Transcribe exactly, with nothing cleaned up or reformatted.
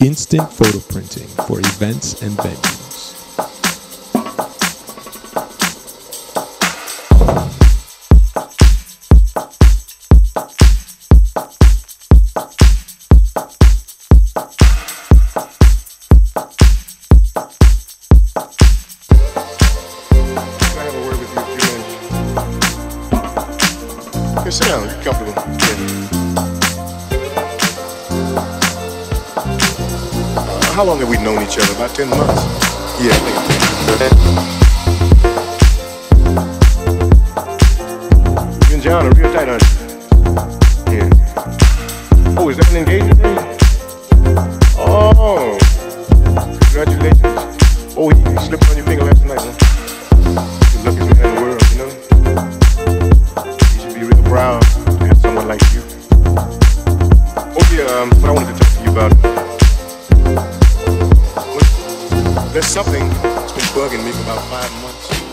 Instant photo printing for events and venues. Here, sit down, you're comfortable. Yeah. Uh, how long have we known each other? About ten months? Yeah, I think. You and John are real tight on it. Yeah. Oh, is that an engagement ring? Oh, congratulations. Oh, you slipped on your finger last night, huh? The luckiest man in the world, you know? Proud to have someone like you. Oh yeah, um, what I wanted to talk to you about. There's something that's been bugging me for about five months.